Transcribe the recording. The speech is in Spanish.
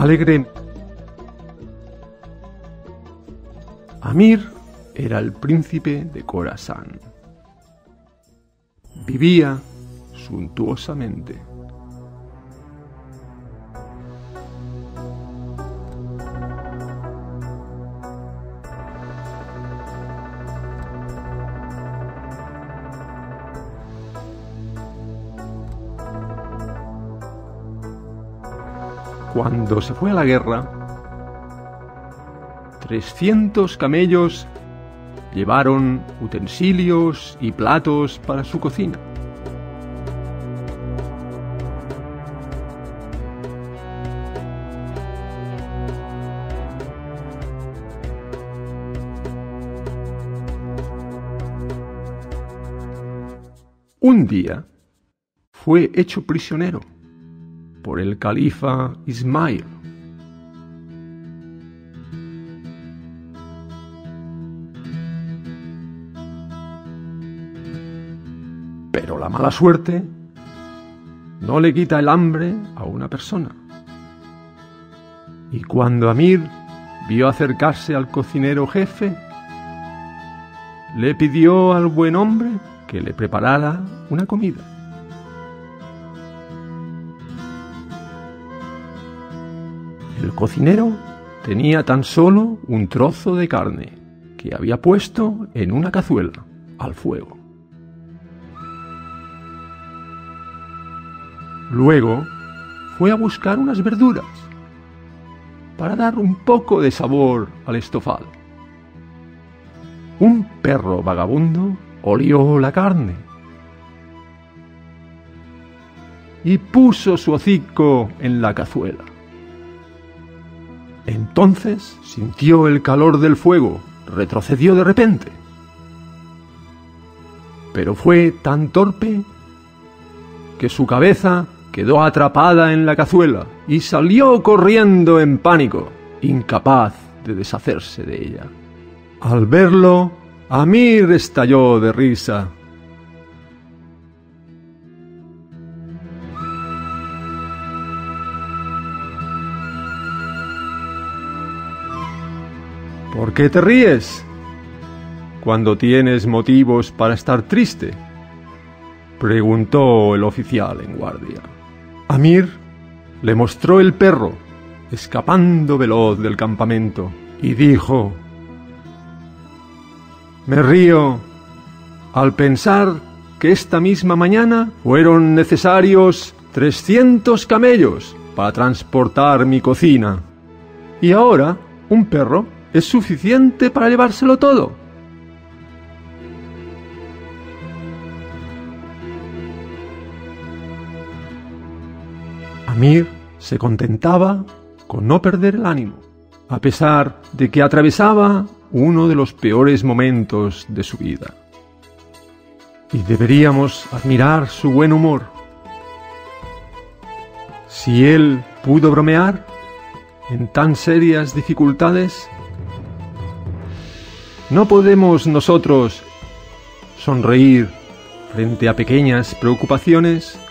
alegre. Amir era el príncipe de Khorasan. Vivía suntuosamente. Cuando se fue a la guerra, 300 camellos llevaron utensilios y platos para su cocina. Un día fue hecho prisionero por el califa Ismail. Pero la mala suerte no le quita el hambre a una persona. Y cuando Amir vio acercarse al cocinero jefe, le pidió al buen hombre que le preparara una comida. El cocinero tenía tan solo un trozo de carne que había puesto en una cazuela al fuego. Luego fue a buscar unas verduras para dar un poco de sabor al estofado. Un perro vagabundo olió la carne y puso su hocico en la cazuela. Entonces sintió el calor del fuego, retrocedió de repente. Pero fue tan torpe que su cabeza quedó atrapada en la cazuela y salió corriendo en pánico, incapaz de deshacerse de ella. Al verlo, Amir estalló de risa. ¿Por qué te ríes cuando tienes motivos para estar triste?, preguntó el oficial en guardia. Amir le mostró el perro, escapando veloz del campamento, y dijo: me río al pensar que esta misma mañana fueron necesarios 300 camellos para transportar mi cocina, y ahora un perro es suficiente para llevárselo todo. Amir se contentaba con no perder el ánimo, a pesar de que atravesaba uno de los peores momentos de su vida. Y deberíamos admirar su buen humor. Si él pudo bromear en tan serias dificultades, ¿no podemos nosotros sonreír frente a pequeñas preocupaciones